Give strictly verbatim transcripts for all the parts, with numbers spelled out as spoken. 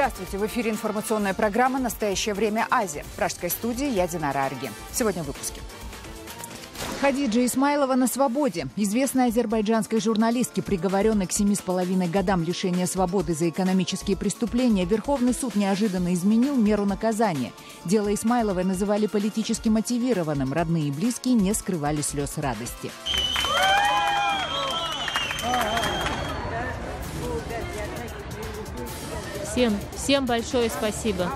Здравствуйте! В эфире информационная программа «Настоящее время Азия». В пражской студии я, Динара Арги. Сегодня в выпуске. Хадиджа Исмаилова на свободе. Известной азербайджанской журналистке, приговоренной к семи с половиной годам лишения свободы за экономические преступления, Верховный суд неожиданно изменил меру наказания. Дело Исмаиловой называли политически мотивированным. Родные и близкие не скрывали слез радости. Всем, всем большое спасибо.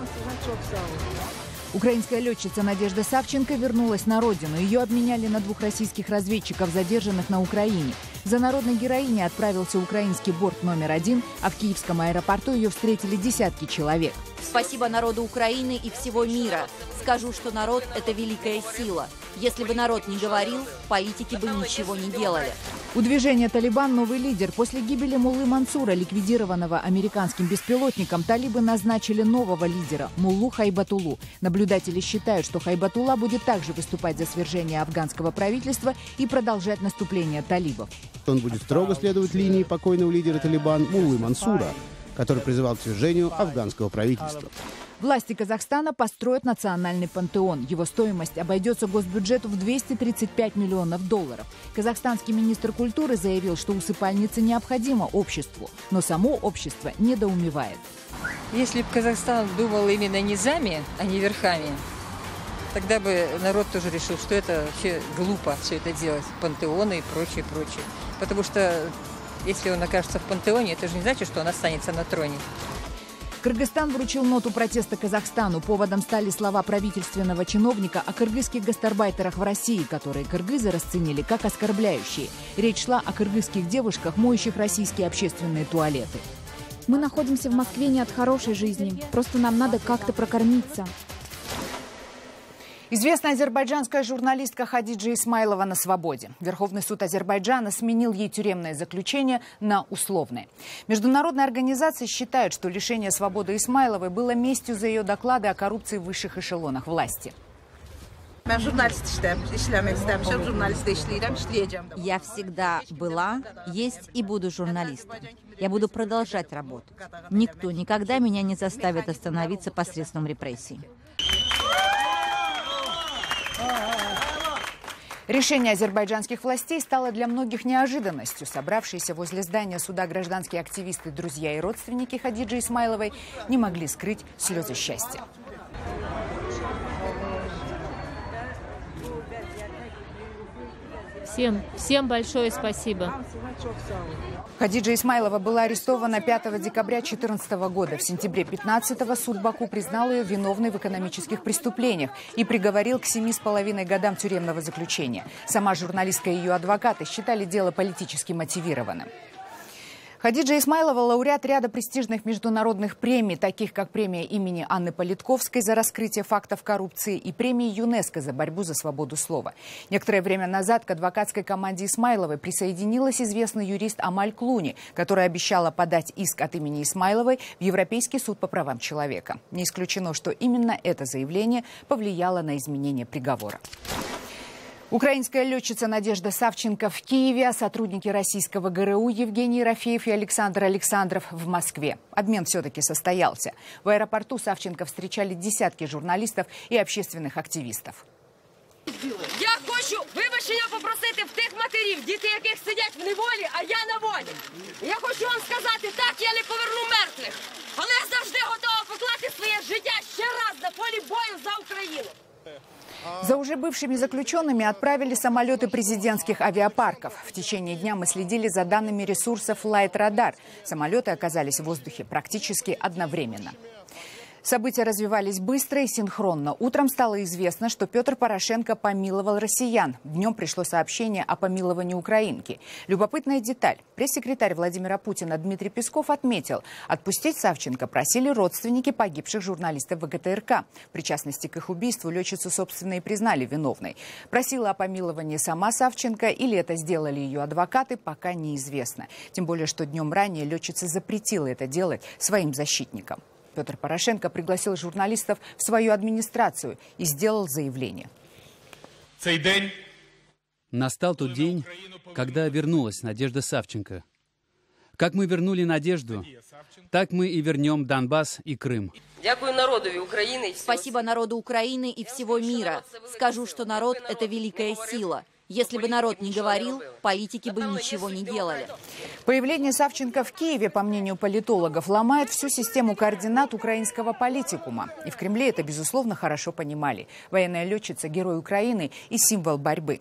Украинская летчица Надежда Савченко вернулась на родину. Ее обменяли на двух российских разведчиков, задержанных на Украине. За народной героиней отправился украинский борт номер один, а в киевском аэропорту ее встретили десятки человек. Спасибо народу Украины и всего мира. Скажу, что народ – это великая сила. Если бы народ не говорил, политики бы ничего не делали. У движения «Талибан» новый лидер. После гибели Муллы Мансура, ликвидированного американским беспилотником, талибы назначили нового лидера – Муллу Хайбатуллу. Наблюдатели считают, что Хайбатулла будет также выступать за свержение афганского правительства и продолжать наступление талибов. Он будет строго следовать линии покойного лидера «Талибан» Муллы Мансура, который призывал к свержению афганского правительства. Власти Казахстана построят национальный пантеон. Его стоимость обойдется госбюджету в двести тридцать пять миллионов долларов. Казахстанский министр культуры заявил, что усыпальница необходима обществу, но само общество недоумевает. Если бы Казахстан думал именно низами, а не верхами, тогда бы народ тоже решил, что это вообще глупо все это делать, пантеоны и прочее, прочее. Потому что если он окажется в пантеоне, это же не значит, что он останется на троне. Кыргызстан вручил ноту протеста Казахстану. Поводом стали слова правительственного чиновника о кыргызских гастарбайтерах в России, которые кыргызы расценили как оскорбляющие. Речь шла о кыргызских девушках, моющих российские общественные туалеты. Мы находимся в Москве не от хорошей жизни, просто нам надо как-то прокормиться. Известная азербайджанская журналистка Хадиджа Исмаилова на свободе. Верховный суд Азербайджана сменил ей тюремное заключение на условное. Международные организации считают, что лишение свободы Исмаиловой было местью за ее доклады о коррупции в высших эшелонах власти. Я всегда была, есть и буду журналистом. Я буду продолжать работать. Никто никогда меня не заставит остановиться посредством репрессий. Решение азербайджанских властей стало для многих неожиданностью. Собравшиеся возле здания суда гражданские активисты, друзья и родственники Хадиджи Исмаиловой не могли скрыть слезы счастья. Всем, всем большое спасибо. Хадиджа Исмаилова была арестована пятого декабря две тысячи четырнадцатого года. В сентябре две тысячи пятнадцатого суд Баку признал ее виновной в экономических преступлениях и приговорил к семи с половиной годам тюремного заключения. Сама журналистка и ее адвокаты считали дело политически мотивированным. Хадиджа Исмаилова – лауреат ряда престижных международных премий, таких как премия имени Анны Политковской за раскрытие фактов коррупции и премии ЮНЕСКО за борьбу за свободу слова. Некоторое время назад к адвокатской команде Исмаиловой присоединилась известный юрист Амаль Клуни, которая обещала подать иск от имени Исмаиловой в Европейский суд по правам человека. Не исключено, что именно это заявление повлияло на изменение приговора. Украинская летчица Надежда Савченко в Киеве, а сотрудники российского ГРУ Евгений Рафеев и Александр Александров в Москве. Обмен все-таки состоялся. В аэропорту Савченко встречали десятки журналистов и общественных активистов. Я хочу вибачення попросити в тих матерів, діти яких сидять в неволі, а я на волі. Я хочу вам сказати, так я не поверну мертвих, але завжди готова покласти своє життя ще раз на полі бою за Україну. За уже бывшими заключенными отправили самолеты президентских авиапарков. В течение дня мы следили за данными ресурсов Light Radar. Самолеты оказались в воздухе практически одновременно. События развивались быстро и синхронно. Утром стало известно, что Петр Порошенко помиловал россиян. Днем пришло сообщение о помиловании украинки. Любопытная деталь. Пресс-секретарь Владимира Путина Дмитрий Песков отметил, отпустить Савченко просили родственники погибших журналистов ВГТРК. В причастности к их убийству летчицу, собственно, и признали виновной. Просила о помиловании сама Савченко или это сделали ее адвокаты, пока неизвестно. Тем более, что днем ранее летчица запретила это делать своим защитникам. Петр Порошенко пригласил журналистов в свою администрацию и сделал заявление. Настал тот день, когда вернулась Надежда Савченко. Как мы вернули надежду, так мы и вернем Донбасс и Крым. Спасибо народу Украины и всего мира. Скажу, что народ – это великая сила. Если бы народ не говорил, политики бы ничего не делали. Появление Савченко в Киеве, по мнению политологов, ломает всю систему координат украинского политикума. И в Кремле это, безусловно, хорошо понимали. Военная летчица – герой Украины и символ борьбы.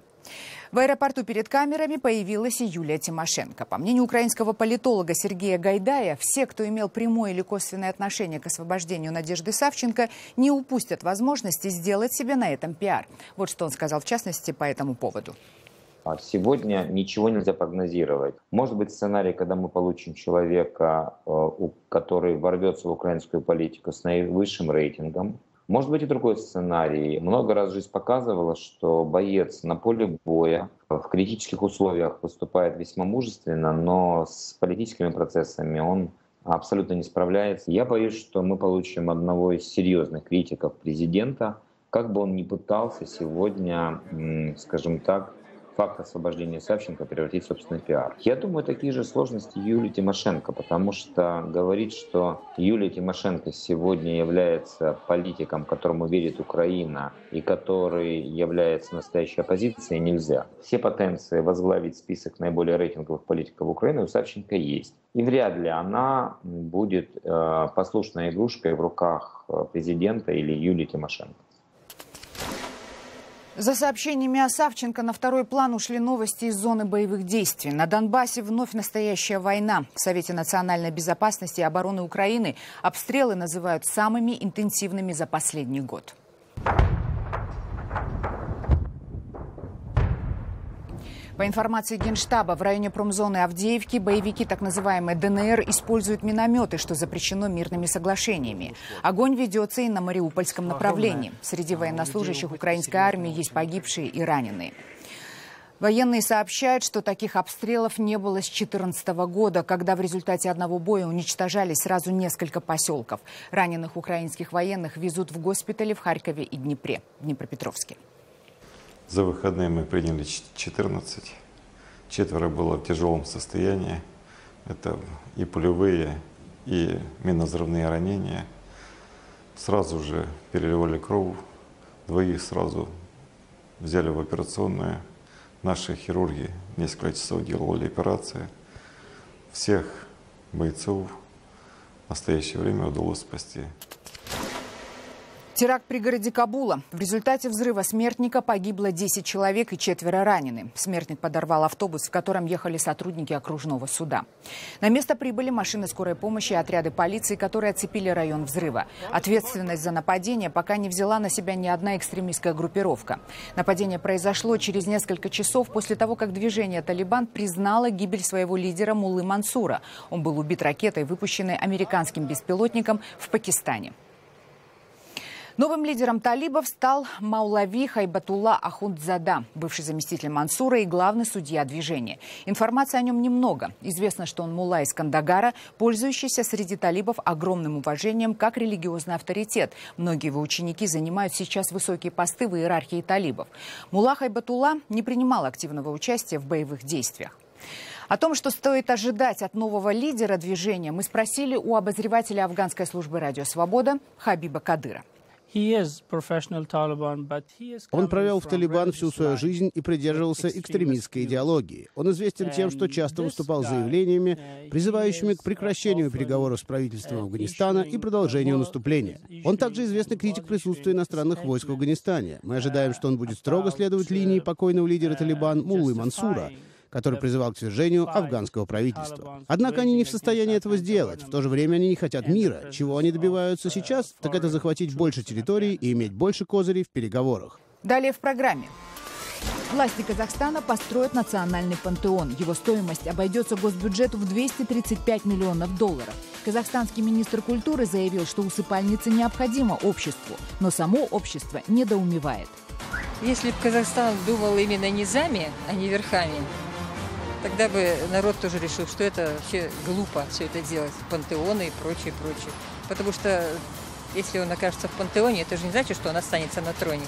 В аэропорту перед камерами появилась и Юлия Тимошенко. По мнению украинского политолога Сергея Гайдая, все, кто имел прямое или косвенное отношение к освобождению Надежды Савченко, не упустят возможности сделать себе на этом пиар. Вот что он сказал в частности по этому поводу. Сегодня ничего нельзя прогнозировать. Может быть сценарий, когда мы получим человека, который ворвется в украинскую политику с наивысшим рейтингом. Может быть и другой сценарий. Много раз жизнь показывала, что боец на поле боя в критических условиях выступает весьма мужественно, но с политическими процессами он абсолютно не справляется. Я боюсь, что мы получим одного из серьезных критиков президента, как бы он ни пытался сегодня, скажем так, факт освобождения Савченко превратить в собственный пиар. Я думаю, такие же сложности Юлии Тимошенко, потому что говорить, что Юлия Тимошенко сегодня является политиком, которому верит Украина и который является настоящей оппозицией, нельзя. Все потенции возглавить список наиболее рейтинговых политиков Украины у Савченко есть. И вряд ли она будет э, послушной игрушкой в руках президента или Юлии Тимошенко. За сообщениями о Савченко на второй план ушли новости из зоны боевых действий. На Донбассе вновь настоящая война. В Совете национальной безопасности и обороны Украины обстрелы называют самыми интенсивными за последний год. По информации Генштаба, в районе промзоны Авдеевки боевики так называемой ДНР используют минометы, что запрещено мирными соглашениями. Огонь ведется и на мариупольском направлении. Среди военнослужащих украинской армии есть погибшие и раненые. Военные сообщают, что таких обстрелов не было с две тысячи четырнадцатого года, когда в результате одного боя уничтожали сразу несколько поселков. Раненых украинских военных везут в госпитали в Харькове и Днепре, Днепропетровске. За выходные мы приняли четырнадцать. Четверо было в тяжелом состоянии. Это и пулевые, и минозрывные ранения. Сразу же переливали кровь. Двоих сразу взяли в операционную. Наши хирурги несколько часов делали операции. Всех бойцов в настоящее время удалось спасти. Теракт при городе Кабула. В результате взрыва смертника погибло десять человек и четверо ранены. Смертник подорвал автобус, в котором ехали сотрудники окружного суда. На место прибыли машины скорой помощи и отряды полиции, которые оцепили район взрыва. Ответственность за нападение пока не взяла на себя ни одна экстремистская группировка. Нападение произошло через несколько часов после того, как движение «Талибан» признало гибель своего лидера Муллы Мансура. Он был убит ракетой, выпущенной американским беспилотником в Пакистане. Новым лидером талибов стал Маулави Хайбатулла Ахундзада, бывший заместитель Мансура и главный судья движения. Информации о нем немного. Известно, что он мулла из Кандагара, пользующийся среди талибов огромным уважением как религиозный авторитет. Многие его ученики занимают сейчас высокие посты в иерархии талибов. Мулла Хайбатулла не принимал активного участия в боевых действиях. О том, что стоит ожидать от нового лидера движения, мы спросили у обозревателя афганской службы «Радио Свобода» Хабиба Кадыра. Он провел в «Талибан» всю свою жизнь и придерживался экстремистской идеологии. Он известен тем, что часто выступал с заявлениями, призывающими к прекращению переговоров с правительством Афганистана и продолжению наступления. Он также известный критик присутствия иностранных войск в Афганистане. Мы ожидаем, что он будет строго следовать линии покойного лидера «Талибан» Муллы Мансура, который призывал к свержению афганского правительства. Однако они не в состоянии этого сделать. В то же время они не хотят мира. Чего они добиваются сейчас, так это захватить больше территорий и иметь больше козырей в переговорах. Далее в программе. Власти Казахстана построят национальный пантеон. Его стоимость обойдется госбюджету в двести тридцать пять миллионов долларов. Казахстанский министр культуры заявил, что усыпальница необходима обществу, но само общество недоумевает. Если бы Казахстан думал именно низами, а не верхами, тогда бы народ тоже решил, что это вообще глупо все это делать, пантеоны и прочее, прочее. Потому что если он окажется в пантеоне, это же не значит, что он останется на троне.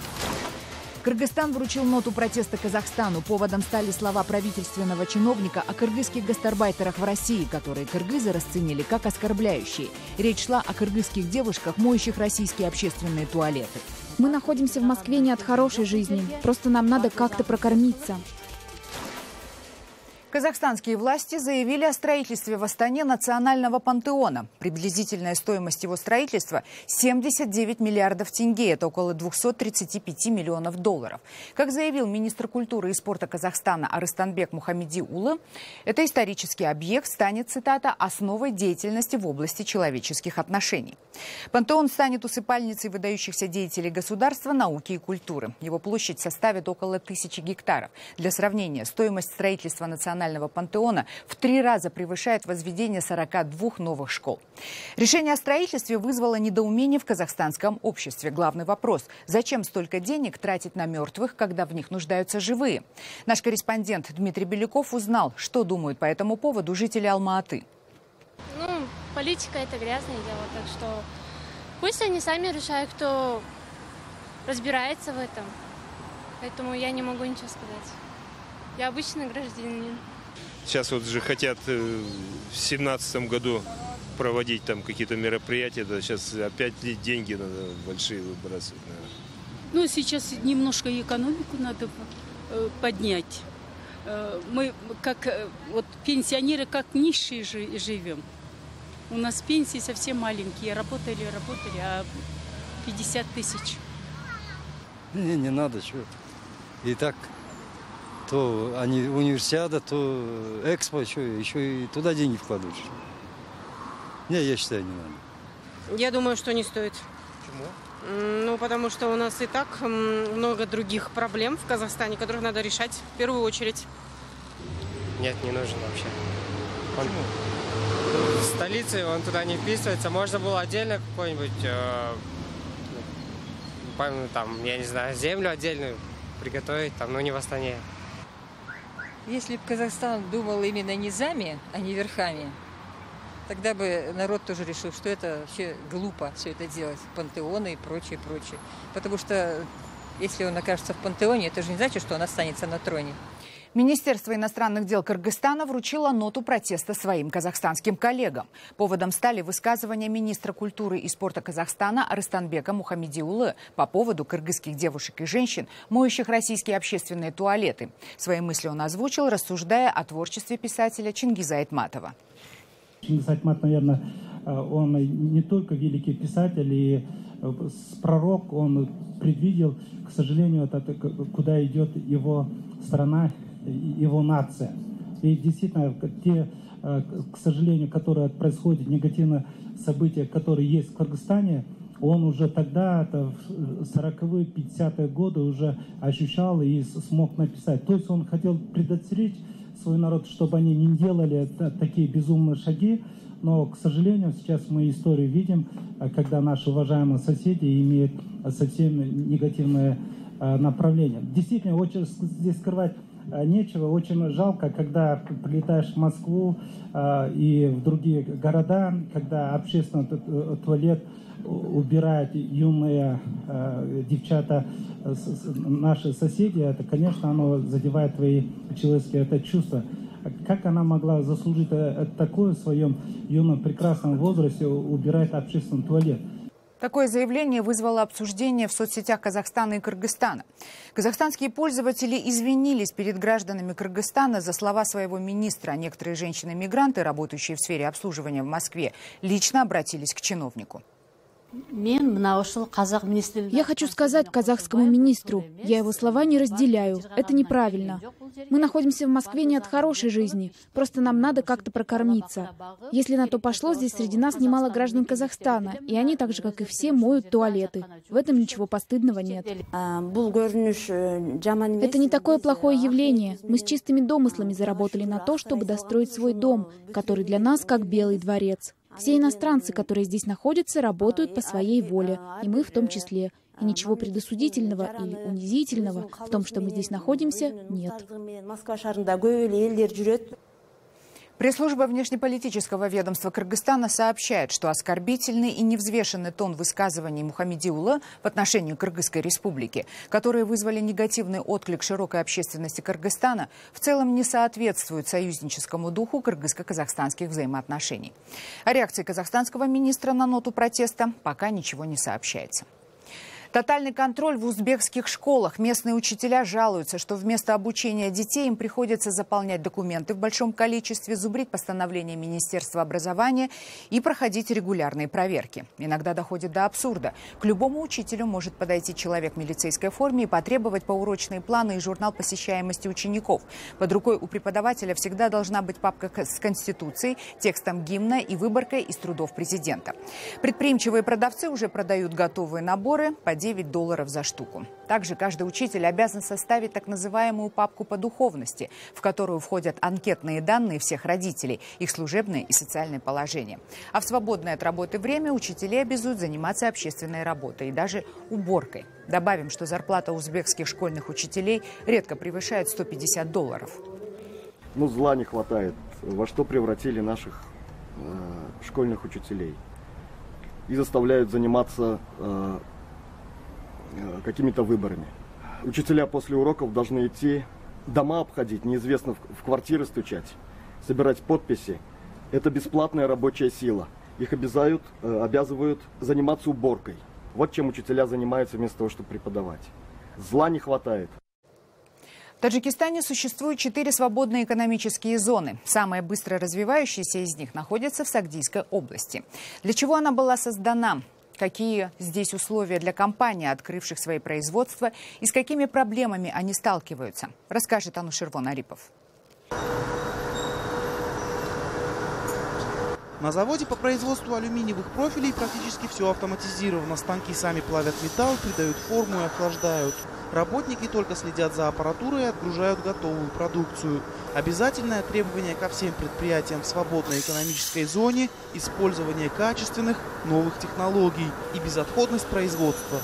Кыргызстан вручил ноту протеста Казахстану. Поводом стали слова правительственного чиновника о кыргызских гастарбайтерах в России, которые кыргызы расценили как оскорбляющие. Речь шла о кыргызских девушках, моющих российские общественные туалеты. Мы находимся в Москве не от хорошей жизни, просто нам надо как-то прокормиться. Казахстанские власти заявили о строительстве в Астане национального пантеона. Приблизительная стоимость его строительства – семьдесят девять миллиардов тенге, это около двухсот тридцати пяти миллионов долларов. Как заявил министр культуры и спорта Казахстана Арыстанбек Мухамедиулы, это исторический объект станет, цитата, «основой деятельности в области человеческих отношений». Пантеон станет усыпальницей выдающихся деятелей государства, науки и культуры. Его площадь составит около тысячи гектаров. Для сравнения, стоимость строительства национального пантеона в три раза превышает возведение сорока двух новых школ. Решение о строительстве вызвало недоумение в казахстанском обществе. Главный вопрос – зачем столько денег тратить на мертвых, когда в них нуждаются живые? Наш корреспондент Дмитрий Беляков узнал, что думают по этому поводу жители Алма-Аты. Ну, политика – это грязное дело, так что пусть они сами решают, кто разбирается в этом. Поэтому я не могу ничего сказать. Я обычный гражданин. Сейчас вот же хотят в семнадцатом году проводить там какие-то мероприятия, да, сейчас опять деньги надо большие выбрасывать, наверное. Ну, сейчас немножко экономику надо поднять. Мы как вот пенсионеры, как нищие живем. У нас пенсии совсем маленькие, работали, работали, а пятьдесят тысяч. Не, не надо, что это. И так... То они универсиада, то экспо, еще, еще и туда деньги вкладывают. Не, я считаю, не надо. Я думаю, что не стоит. Почему? Ну, потому что у нас и так много других проблем в Казахстане, которых надо решать в первую очередь. Нет, не нужен вообще. Почему? Он... В столице он туда не вписывается. Можно было отдельно какой-нибудь, э... там, я не знаю, землю отдельную приготовить, там, но не в Астане. Если бы Казахстан думал именно низами, а не верхами, тогда бы народ тоже решил, что это вообще глупо все это делать, пантеоны и прочее, прочее. Потому что если он окажется в пантеоне, это же не значит, что он останется на троне. Министерство иностранных дел Кыргызстана вручило ноту протеста своим казахстанским коллегам. Поводом стали высказывания министра культуры и спорта Казахстана Арыстанбека Мухамедиулы по поводу кыргызских девушек и женщин, моющих российские общественные туалеты. Свои мысли он озвучил, рассуждая о творчестве писателя Чингиза Айтматова. Чингиз Айтмат, наверное, он не только великий писатель и пророк, он предвидел, к сожалению, куда идет его страна, его нация. И действительно, те, к сожалению, которые происходят негативные события, которые есть в Кыргызстане, он уже тогда, это в сороковые, пятидесятые годы уже ощущал и смог написать. То есть он хотел предостеречь свой народ, чтобы они не делали такие безумные шаги. Но, к сожалению, сейчас мы историю видим, когда наши уважаемые соседи имеют совсем негативное направление. Действительно, очень здесь скрывать нечего. Очень жалко, когда прилетаешь в Москву э, и в другие города, когда общественный туалет убирают юные э, девчата, э, наши соседи. Это, конечно, оно задевает твои человеческие это чувства. Как она могла заслужить такое в своем юном прекрасном возрасте убирать общественный туалет? Такое заявление вызвало обсуждение в соцсетях Казахстана и Кыргызстана. Казахстанские пользователи извинились перед гражданами Кыргызстана за слова своего министра. Некоторые женщины-мигранты, работающие в сфере обслуживания в Москве, лично обратились к чиновнику. Я хочу сказать казахскому министру, я его слова не разделяю, это неправильно. Мы находимся в Москве не от хорошей жизни, просто нам надо как-то прокормиться. Если на то пошло, здесь среди нас немало граждан Казахстана, и они так же, как и все, моют туалеты. В этом ничего постыдного нет. Это не такое плохое явление. Мы с чистыми домыслами заработали на то, чтобы достроить свой дом, который для нас как Белый дворец. Все иностранцы, которые здесь находятся, работают по своей воле, и мы в том числе. И ничего предосудительного или унизительного в том, что мы здесь находимся, нет. Пресс-служба внешнеполитического ведомства Кыргызстана сообщает, что оскорбительный и невзвешенный тон высказываний Мухамедиулы в отношении Кыргызской республики, которые вызвали негативный отклик широкой общественности Кыргызстана, в целом не соответствует союзническому духу кыргызско-казахстанских взаимоотношений. О реакции казахстанского министра на ноту протеста пока ничего не сообщается. Тотальный контроль в узбекских школах. Местные учителя жалуются, что вместо обучения детей им приходится заполнять документы в большом количестве, зубрить постановления Министерства образования и проходить регулярные проверки. Иногда доходит до абсурда. К любому учителю может подойти человек в милицейской форме и потребовать поурочные планы и журнал посещаемости учеников. Под рукой у преподавателя всегда должна быть папка с Конституцией, текстом гимна и выборкой из трудов президента. Предприимчивые продавцы уже продают готовые наборы по девять долларов за штуку. Также каждый учитель обязан составить так называемую папку по духовности, в которую входят анкетные данные всех родителей, их служебное и социальное положение. А в свободное от работы время учителей обязуют заниматься общественной работой и даже уборкой. Добавим, что зарплата узбекских школьных учителей редко превышает сто пятьдесят долларов. Ну, зла не хватает. Во что превратили наших э, школьных учителей? И заставляют заниматься э, какими-то выборами. Учителя после уроков должны идти дома обходить, неизвестно в квартиры стучать, собирать подписи. Это бесплатная рабочая сила. Их обязают, обязывают заниматься уборкой. Вот чем учителя занимаются вместо того, чтобы преподавать. Зла не хватает. В Таджикистане существуют четыре свободные экономические зоны. Самые быстро развивающиеся из них находятся в Сагдийской области. Для чего она была создана? Какие здесь условия для компаний, открывших свои производства, и с какими проблемами они сталкиваются, расскажет Анушервон Арипов. На заводе по производству алюминиевых профилей практически все автоматизировано. Станки сами плавят металл, придают форму и охлаждают. Работники только следят за аппаратурой и отгружают готовую продукцию. Обязательное требование ко всем предприятиям в свободной экономической зоне – использование качественных новых технологий и безотходность производства.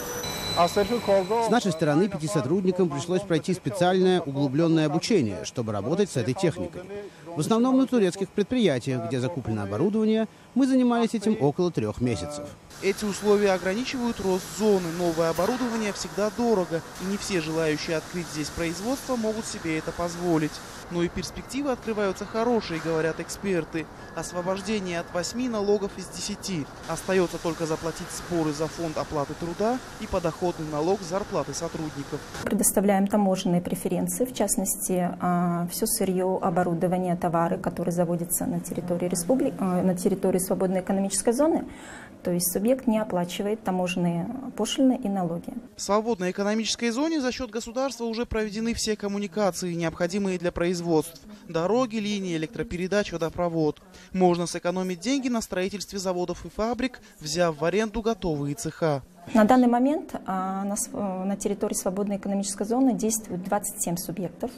С нашей стороны пяти сотрудникам пришлось пройти специальное углубленное обучение, чтобы работать с этой техникой. В основном на турецких предприятиях, где закуплено оборудование, мы занимались этим около трех месяцев. Эти условия ограничивают рост зоны. Новое оборудование всегда дорого, и не все желающие открыть здесь производство могут себе это позволить. Но и перспективы открываются хорошие, говорят эксперты. Освобождение от восьми налогов из десяти. Остается только заплатить споры за фонд оплаты труда и подоходный налог с зарплаты сотрудников. Предоставляем таможенные преференции, в частности, все сырье, оборудование, товары, которые заводятся на территории республики, на территории свободной экономической зоны. То есть субъект не оплачивает таможенные пошлины и налоги. В свободной экономической зоне за счет государства уже проведены все коммуникации, необходимые для производств. Дороги, линии, электропередач, водопровод. Можно сэкономить деньги на строительстве заводов и фабрик, взяв в аренду готовые цеха. На данный момент на территории свободной экономической зоны действует двадцать семь субъектов.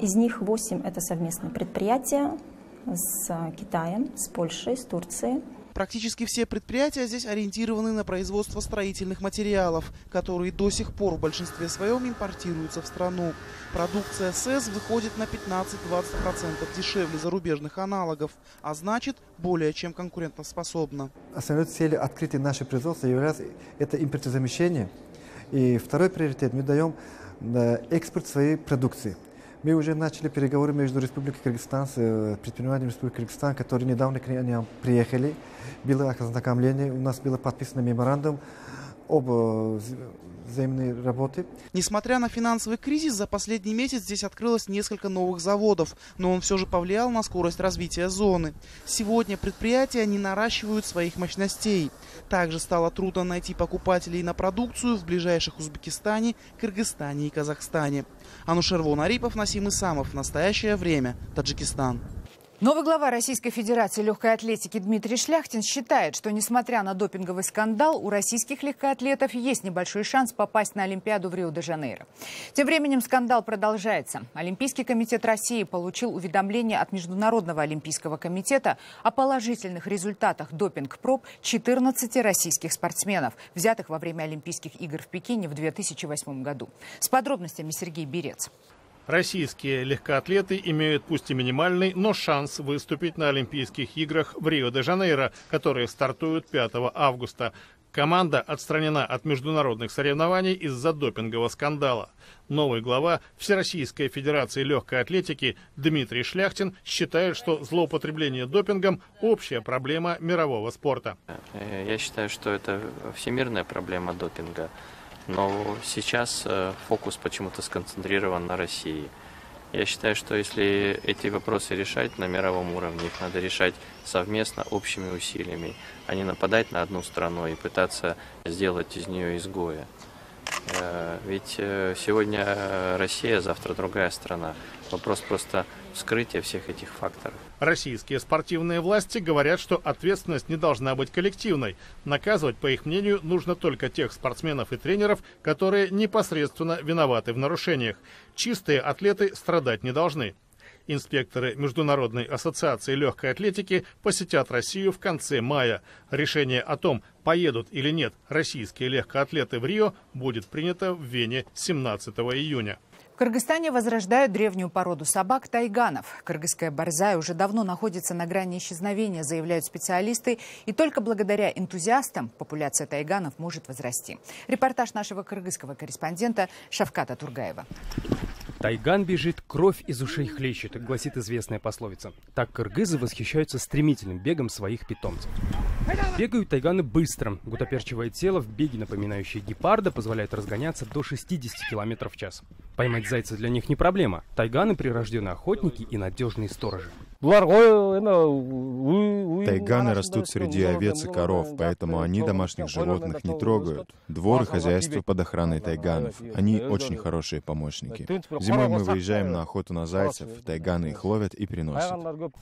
Из них восемь – это совместные предприятия с Китаем, с Польшей, с Турцией. Практически все предприятия здесь ориентированы на производство строительных материалов, которые до сих пор в большинстве своем импортируются в страну. Продукция СЭС выходит на пятнадцать-двадцать процентов дешевле зарубежных аналогов, а значит, более чем конкурентоспособна. Основной целью открытия нашего производства является это импортозамещение. И второй приоритет мы даем экспорт своей продукции. Мы уже начали переговоры между Республикой Кыргызстан с предпринимателями Республики Кыргызстан, которые недавно к нам приехали. Было ознакомление, у нас было подписано меморандум об взаимной работе. Несмотря на финансовый кризис, за последний месяц здесь открылось несколько новых заводов, но он все же повлиял на скорость развития зоны. Сегодня предприятия не наращивают своих мощностей. Также стало трудно найти покупателей на продукцию в ближайших Узбекистане, Кыргызстане и Казахстане. Анушервон Арипов, Насим Исамов. Настоящее время. Таджикистан. Новый глава Российской Федерации легкой атлетики Дмитрий Шляхтин считает, что, несмотря на допинговый скандал, у российских легкоатлетов есть небольшой шанс попасть на Олимпиаду в Рио-де-Жанейро. Тем временем скандал продолжается. Олимпийский комитет России получил уведомление от Международного олимпийского комитета о положительных результатах допинг-проб четырнадцати российских спортсменов, взятых во время Олимпийских игр в Пекине в две тысячи восьмом году. С подробностями Сергей Бирец. Российские легкоатлеты имеют пусть и минимальный, но шанс выступить на Олимпийских играх в Рио-де-Жанейро, которые стартуют пятого августа. Команда отстранена от международных соревнований из-за допингового скандала. Новый глава Всероссийской Федерации легкой атлетики Дмитрий Шляхтин считает, что злоупотребление допингом – общая проблема мирового спорта. Я считаю, что это всемирная проблема допинга, но сейчас фокус почему-то сконцентрирован на России. Я считаю, что если эти вопросы решать на мировом уровне, их надо решать совместно, общими усилиями, а не нападать на одну страну и пытаться сделать из нее изгоя. Ведь сегодня Россия, завтра другая страна. Вопрос просто вскрытия всех этих факторов. Российские спортивные власти говорят, что ответственность не должна быть коллективной. Наказывать, по их мнению, нужно только тех спортсменов и тренеров, которые непосредственно виноваты в нарушениях. Чистые атлеты страдать не должны. Инспекторы Международной ассоциации легкой атлетики посетят Россию в конце мая. Решение о том, поедут или нет российские легкоатлеты в Рио, будет принято в Вене семнадцатого июня. В Кыргызстане возрождают древнюю породу собак – тайганов. Кыргызская борзая уже давно находится на грани исчезновения, заявляют специалисты. И только благодаря энтузиастам популяция тайганов может возрасти. Репортаж нашего кыргызского корреспондента Шавката Тургаева. «Тайган бежит, кровь из ушей хлещет», гласит известная пословица. Так кыргызы восхищаются стремительным бегом своих питомцев. Бегают тайганы быстро. Гутоперчивое тело в беге, напоминающее гепарда, позволяет разгоняться до шестидесяти километров в час. Поймать зайца для них не проблема. Тайганы прирожденные охотники и надежные сторожи. Тайганы растут среди овец и коров, поэтому они домашних животных не трогают. Двор и хозяйство под охраной тайганов. Они очень хорошие помощники. Зимой мы выезжаем на охоту на зайцев, тайганы их ловят и приносят.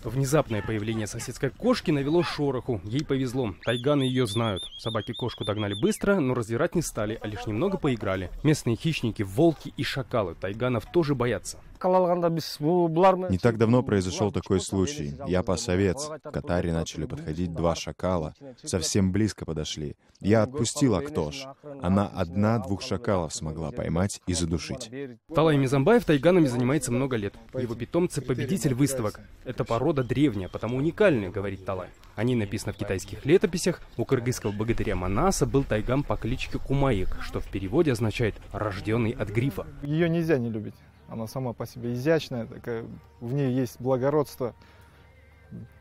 Внезапное появление соседской кошки навело шороху. Ей повезло, тайганы ее знают. Собаки кошку догнали быстро, но раздирать не стали, а лишь немного поиграли. Местные хищники, волки и шакалы тайганов тоже боятся. Не так давно произошел такой случай. Я пасовец. К Катаре начали подходить два шакала. Совсем близко подошли. Я отпустил Актош. Она одна двух шакалов смогла поймать и задушить. Талай Мизамбаев тайганами занимается много лет. Его питомцы – победитель выставок. Эта порода древняя, потому уникальная, говорит Талай. О ней написано в китайских летописях. У кыргызского богатыря Манаса был тайган по кличке Кумаек, что в переводе означает «рожденный от грифа». Ее нельзя не любить. Она сама по себе изящная, такая, в ней есть благородство.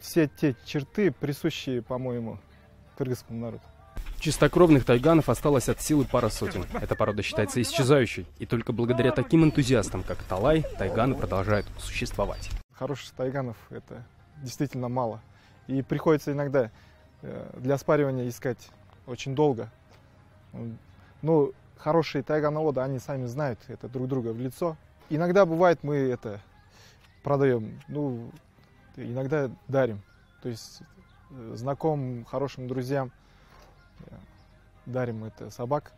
Все те черты, присущие, по-моему, кыргызскому народу. Чистокровных тайганов осталось от силы пара сотен. Эта порода считается исчезающей. И только благодаря таким энтузиастам, как Талай, тайганы продолжают существовать. Хороших тайганов это действительно мало. И приходится иногда для спаривания искать очень долго. Но хорошие тайгановоды, они сами знают это друг друга в лицо. Иногда бывает, мы это продаем, ну, иногда дарим. То есть знакомым, хорошим друзьям дарим это собак,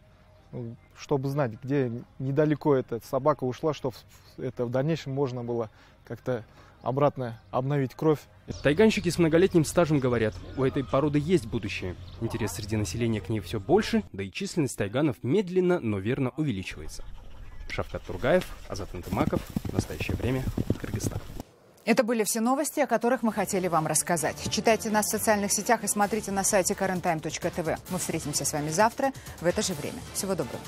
чтобы знать, где недалеко эта собака ушла, чтобы это в дальнейшем можно было как-то обратно обновить кровь. Тайганщики с многолетним стажем говорят, у этой породы есть будущее. Интерес среди населения к ней все больше, да и численность тайганов медленно, но верно увеличивается. Шавкат Тургаев, Азат Антымаков. Настоящее время. Кыргызстан. Это были все новости, о которых мы хотели вам рассказать. Читайте нас в социальных сетях и смотрите на сайте карен тайм точка тв. Мы встретимся с вами завтра в это же время. Всего доброго.